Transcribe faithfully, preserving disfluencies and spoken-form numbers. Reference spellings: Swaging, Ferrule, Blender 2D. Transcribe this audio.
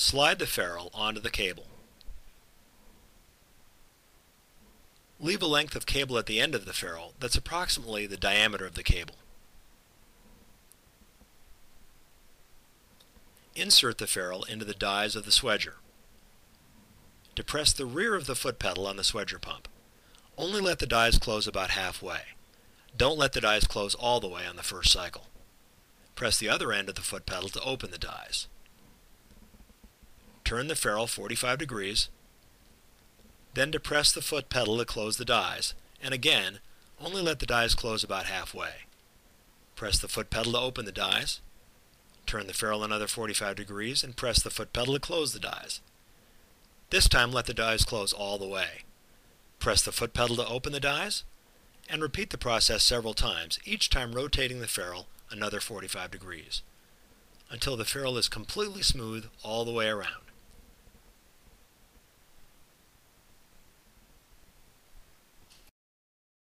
Slide the ferrule onto the cable. Leave a length of cable at the end of the ferrule that's approximately the diameter of the cable. Insert the ferrule into the dies of the Swager. Depress the rear of the foot pedal on the Swager pump. Only let the dies close about halfway. Don't let the dies close all the way on the first cycle. Press the other end of the foot pedal to open the dies. Turn the ferrule forty-five degrees, then depress the foot pedal to close the dies, and again, only let the dies close about halfway. Press the foot pedal to open the dies, turn the ferrule another forty-five degrees, and press the foot pedal to close the dies. This time, let the dies close all the way. Press the foot pedal to open the dies, and repeat the process several times, each time rotating the ferrule another forty-five degrees, until the ferrule is completely smooth all the way around.